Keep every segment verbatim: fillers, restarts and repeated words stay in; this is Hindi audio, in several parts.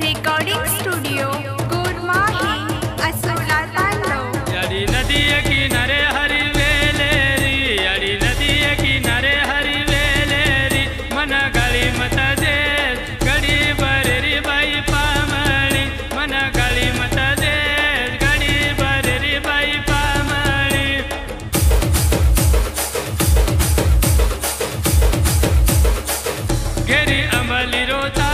रिकॉर्डिंग स्टूडियो अड़ी नदी की नरे हरि वेलेरी अड़ी नदी की नरे हरि वेलेरी मन गली मत दे गड़ी बरेरी बाई पामणी मन गली मत दे गड़ी बरेरी बाई पामणी गेरी अमली रोता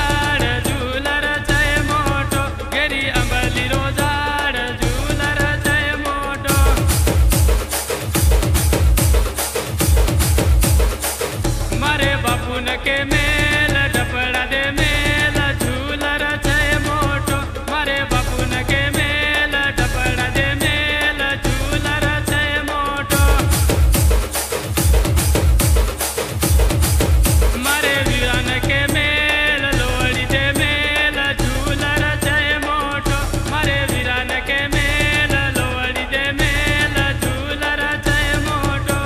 के मेल डपड़ा दे मेल झूलर छे मोटो मारे बापुन के मेल डपड़ा दे मेल झूलर छे मोटो मारे वीरान के मेल लोड़ी दे मेल झूलर छे मोटो मारे वीरान के मेल लोड़ी दे मेल झूलर छे मोटो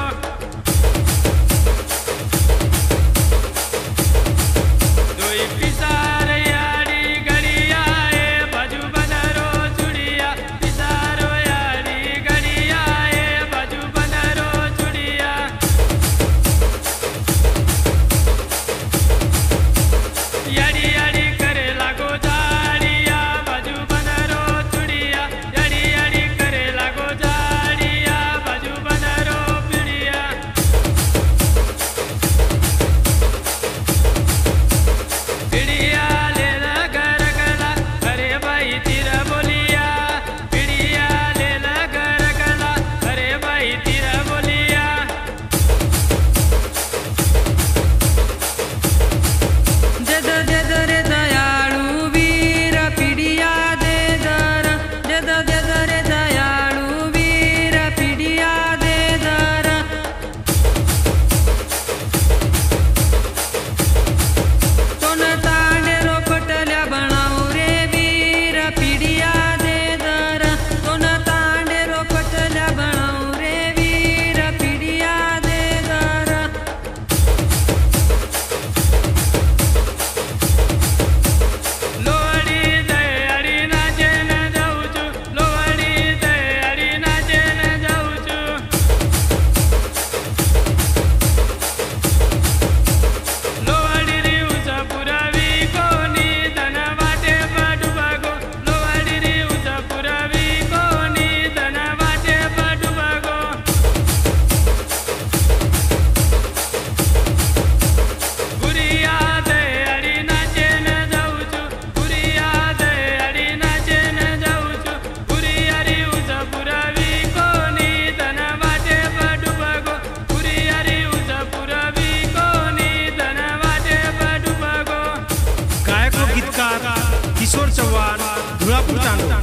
किशोर चव्हाण धुलापुर चांदो।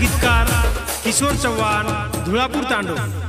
गीतकार किशोर चव्हाण धुलापूर तांडो।